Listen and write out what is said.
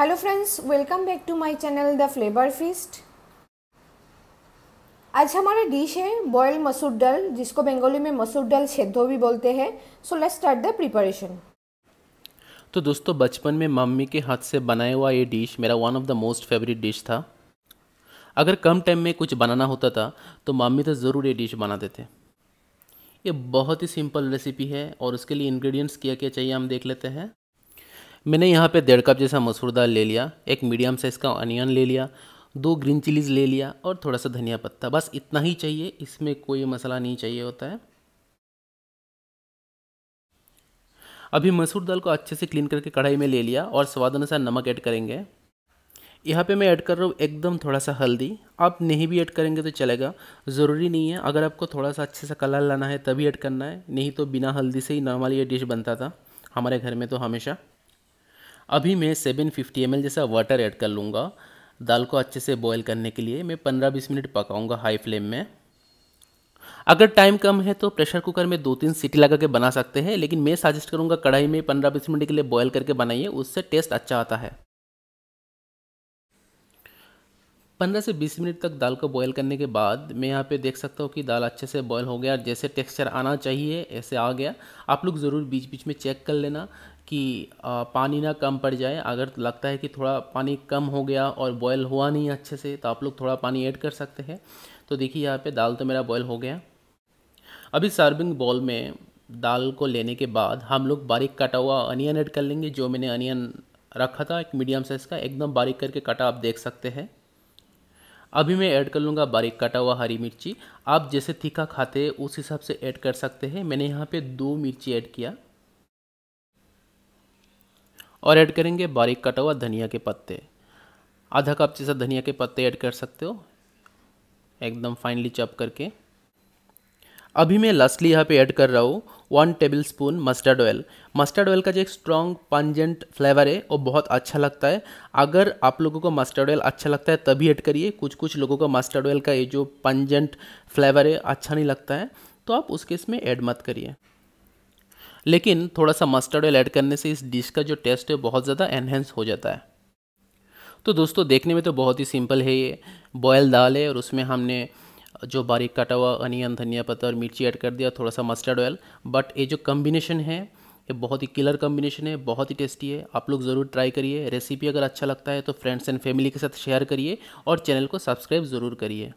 Hello friends, welcome back to my channel the flavour feast. आज हमारा dish है boil मसूर दाल, जिसको बंगाली में मसूर दाल शेद्धो भी बोलते हैं। So let's start the preparation. तो दोस्तों, बचपन में मम्मी के हाथ से बनाया हुआ ये डिश मेरा one of the most favourite dish था। अगर कम टाइम में कुछ बनाना होता था तो मम्मी तो ज़रूर ये डिश बनाते थे। ये बहुत ही सिंपल रेसिपी है और उसके लिए इन्ग्रीडियंट्स क्या क्या चाहिए हम देख लेते हैं। मैंने यहाँ पे 1.5 कप जैसा मसूर दाल ले लिया, एक मीडियम साइज़ का अनियन ले लिया, 2 ग्रीन चिलीज़ ले लिया और थोड़ा सा धनिया पत्ता। बस इतना ही चाहिए, इसमें कोई मसाला नहीं चाहिए होता है। अभी मसूर दाल को अच्छे से क्लीन करके कढ़ाई में ले लिया और स्वाद अनुसार नमक ऐड करेंगे। यहाँ पे मैं ऐड कर रहा हूँ एकदम थोड़ा सा हल्दी। आप नहीं भी ऐड करेंगे तो चलेगा, ज़रूरी नहीं है। अगर आपको थोड़ा सा अच्छे से कलर लाना है तभी ऐड करना है, नहीं तो बिना हल्दी से ही नॉर्मली ये डिश बनता था हमारे घर में तो हमेशा। अभी मैं 750 ml जैसा वाटर ऐड कर लूँगा। दाल को अच्छे से बॉयल करने के लिए मैं 15-20 मिनट पकाऊँगा हाई फ्लेम में। अगर टाइम कम है तो प्रेशर कुकर में 2-3 सीटी लगा के बना सकते हैं, लेकिन मैं सजेस्ट करूँगा कढ़ाई में 15-20 मिनट के लिए बॉयल करके बनाइए, उससे टेस्ट अच्छा आता है। 15 से 20 मिनट तक दाल को बॉयल करने के बाद मैं यहाँ पे देख सकता हूँ कि दाल अच्छे से बॉयल हो गया और जैसे टेक्सचर आना चाहिए ऐसे आ गया। आप लोग ज़रूर बीच बीच में चेक कर लेना कि पानी ना कम पड़ जाए। अगर लगता है कि थोड़ा पानी कम हो गया और बॉयल हुआ नहीं अच्छे से तो आप लोग थोड़ा पानी ऐड कर सकते हैं। तो देखिए यहाँ पे दाल तो मेरा बॉयल हो गया। अभी सर्विंग बाउल में दाल को लेने के बाद हम लोग बारीक काटा हुआ अनियन ऐड कर लेंगे। जो मैंने अनियन रखा था एक मीडियम साइज़ का, एकदम बारीक करके काटा, आप देख सकते हैं। अभी मैं ऐड कर लूँगा बारीक काटा हुआ हरी मिर्ची। आप जैसे तीखा खाते हैं उस हिसाब से ऐड कर सकते हैं। मैंने यहाँ पे 2 मिर्ची ऐड किया और ऐड करेंगे बारीक काटा हुआ धनिया के पत्ते। आधा कप जैसा धनिया के पत्ते ऐड कर सकते हो, एकदम फाइनली चॉप करके। अभी मैं लास्टली यहाँ पे ऐड कर रहा हूँ 1 tablespoon mustard oil. Mustard oil का जो एक स्ट्रॉन्ग पंजेंट फ्लेवर है वो बहुत अच्छा लगता है। अगर आप लोगों को मस्टर्ड ऑयल अच्छा लगता है तभी ऐड करिए। कुछ लोगों को मस्टर्ड ऑयल का ये जो पंजेंट फ्लेवर है अच्छा नहीं लगता है, तो आप उसके इसमें ऐड मत करिए। लेकिन थोड़ा सा मस्टर्ड ऑयल ऐड करने से इस डिश का जो टेस्ट है बहुत ज़्यादा एनहेंस हो जाता है। तो दोस्तों, देखने में तो बहुत ही सिंपल है, ये बॉयल दाल है और उसमें हमने जो बारीक काटा हुआ अनियन, धनिया पत्ता और मिर्ची ऐड कर दिया, थोड़ा सा मस्टर्ड ऑयल। बट ये जो कम्बिनेशन है ये बहुत ही किलर कम्बिनेशन है, बहुत ही टेस्टी है। आप लोग ज़रूर ट्राई करिए। रेसिपी अगर अच्छा लगता है तो फ्रेंड्स एंड फैमिली के साथ शेयर करिए और चैनल को सब्सक्राइब ज़रूर करिए।